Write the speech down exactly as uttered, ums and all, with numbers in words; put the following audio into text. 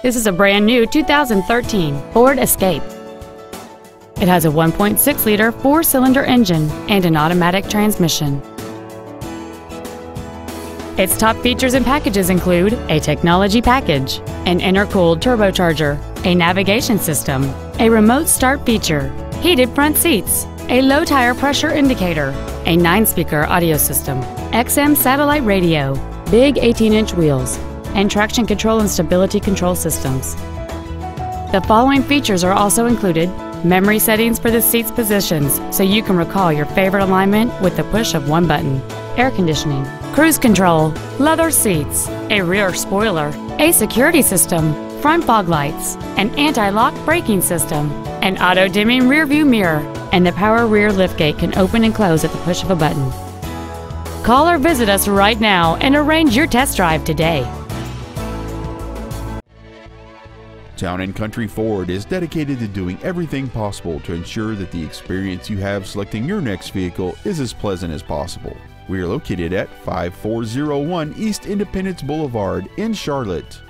This is a brand new two thousand thirteen Ford Escape. It has a one point six liter four-cylinder engine and an automatic transmission. Its top features and packages include a technology package, an intercooled turbocharger, a navigation system, a remote start feature, heated front seats, a low tire pressure indicator, a nine-speaker audio system, X M satellite radio, big eighteen inch wheels, and traction control and stability control systems. The following features are also included: memory settings for the seat's positions, so you can recall your favorite alignment with the push of one button, air conditioning, cruise control, leather seats, a rear spoiler, a security system, front fog lights, an anti-lock braking system, an auto-dimming rearview mirror, and the power rear liftgate can open and close at the push of a button. Call or visit us right now and arrange your test drive today. Town and Country Ford is dedicated to doing everything possible to ensure that the experience you have selecting your next vehicle is as pleasant as possible. We are located at five four zero one East Independence Boulevard in Charlotte.